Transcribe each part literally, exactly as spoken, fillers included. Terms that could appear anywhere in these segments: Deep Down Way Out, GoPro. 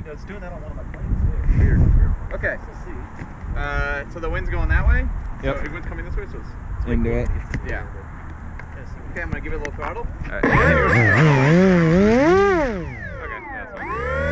like I was doing that on one of my planes. Weird. Okay. Let's see. Uh, so the wind's going that way. Yep. So the wind's coming this way, so it's. it's we can do it. Yeah. Okay, I'm gonna give it a little throttle. All right. Okay. Yeah, that's fine.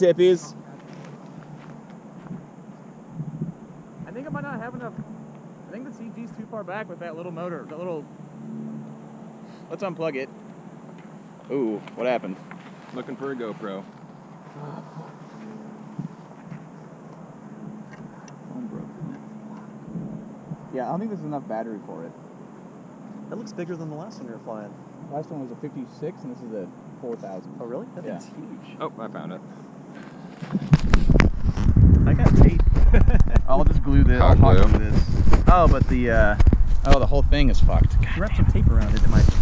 Tip is. I think I might not have enough. I think the C G's too far back with that little motor. That little. Let's unplug it. Ooh, what happened? Looking for a GoPro. Yeah, I don't think there's enough battery for it. That looks bigger than the last one you were flying. Last one was a fifty-six, and this is a four thousand. Oh, really? That thing's yeah. huge. Oh, I found it. I got tape. I'll just glue this. I'll glue. This. Oh, but the uh, Oh, the whole thing is fucked. God, wrap some tape around it. It might.